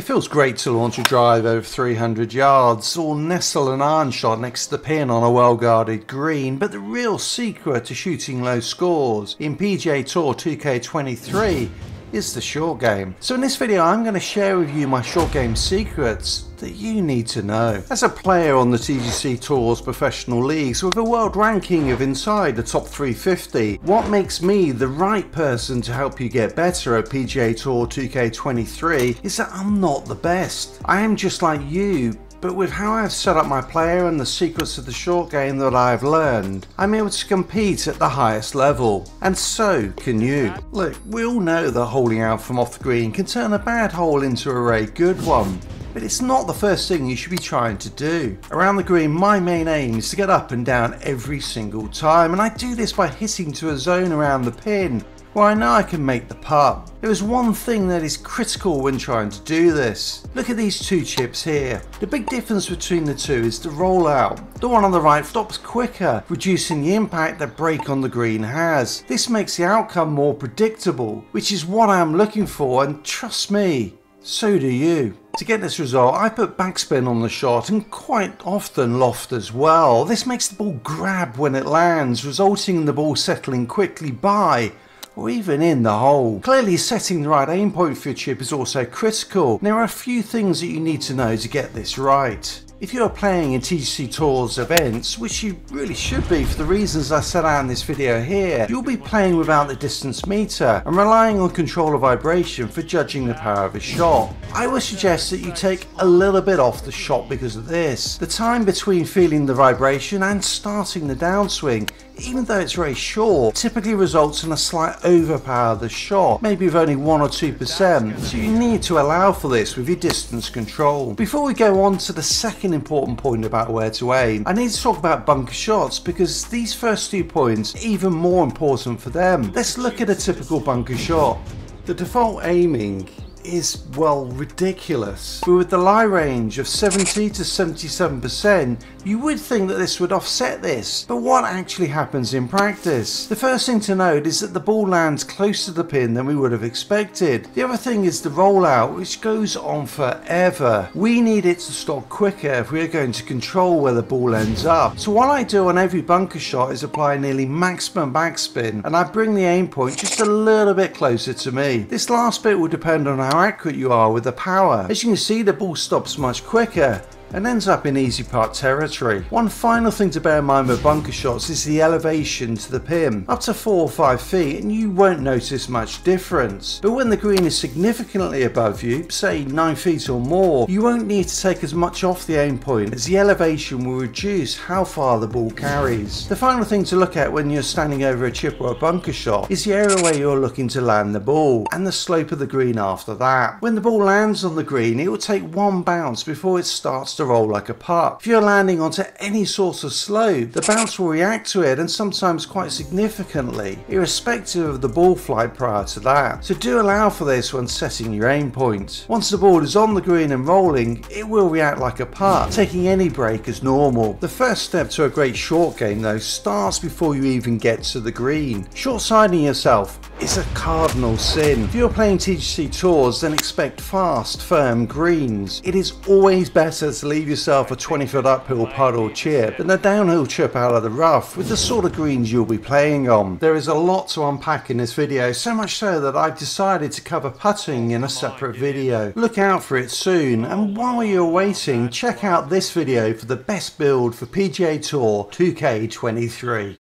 It feels great to launch a drive over 300 yards or nestle an iron shot next to the pin on a well-guarded green, but the real secret to shooting low scores in PGA Tour 2K23 is the short game. So in this video I'm going to share with you my short game secrets that you need to know. As a player on the TGC Tours Professional League, so with a world ranking of inside the top 350, what makes me the right person to help you get better at PGA Tour 2K23 is that I'm not the best. I am just like you, but with how I've set up my player and the secrets of the short game that I've learned, I'm able to compete at the highest level. And so can you. Look, we all know that holding out from off the green can turn a bad hole into a very good one, but it's not the first thing you should be trying to do. Around the green, my main aim is to get up and down every single time, and I do this by hitting to a zone around the pin where I know I can make the putt. There is one thing that is critical when trying to do this. Look at these two chips here. The big difference between the two is the rollout. The one on the right stops quicker, reducing the impact that break on the green has. This makes the outcome more predictable, which is what I am looking for, and trust me, so do you. To get this result, I put backspin on the shot and quite often loft as well. This makes the ball grab when it lands, resulting in the ball settling quickly by or even in the hole. Clearly, setting the right aim point for your chip is also critical. There are a few things that you need to know to get this right. If you are playing in TGC Tours events, which you really should be for the reasons I set out in this video here, you'll be playing without the distance meter and relying on control of vibration for judging the power of a shot. I would suggest that you take a little bit off the shot because of this. The time between feeling the vibration and starting the downswing, even though it's very short, typically results in a slight overpower of the shot, maybe with only 1 or 2%, so you need to allow for this with your distance control. Before we go on to the second important point about where to aim, I need to talk about bunker shots because these first 2 points are even more important for them. Let's look at a typical bunker shot. The default aiming is, well, ridiculous. But with the lie range of 70 to 77%, you would think that this would offset this, but what actually happens in practice? The first thing to note is that the ball lands closer to the pin than we would have expected. The other thing is the rollout, which goes on forever. We need it to stop quicker if we are going to control where the ball ends up. So what I do on every bunker shot is apply nearly maximum backspin, and I bring the aim point just a little bit closer to me. This last bit will depend on how accurate you are with the power. As you can see, the ball stops much quicker and ends up in easy putt territory. One final thing to bear in mind with bunker shots is the elevation to the pin, up to 4 or 5 feet, and you won't notice much difference. But when the green is significantly above you, say 9 feet or more, you won't need to take as much off the aim point as the elevation will reduce how far the ball carries. The final thing to look at when you're standing over a chip or a bunker shot is the area where you're looking to land the ball and the slope of the green after that. When the ball lands on the green, it will take one bounce before it starts to roll like a putt. If you're landing onto any sort of slope, the bounce will react to it, and sometimes quite significantly, irrespective of the ball flight prior to that. So do allow for this when setting your aim point. Once the ball is on the green and rolling, it will react like a putt, taking any break as normal. The first step to a great short game though starts before you even get to the green. Short-siding yourself is a cardinal sin. If you're playing TGC Tours, then expect fast, firm greens. It is always better to leave yourself a 20-foot uphill putt or chip and a downhill chip out of the rough with the sort of greens you'll be playing on. There is a lot to unpack in this video, so much so that I've decided to cover putting in a separate video. Look out for it soon, and while you're waiting, check out this video for the best build for PGA Tour 2K23.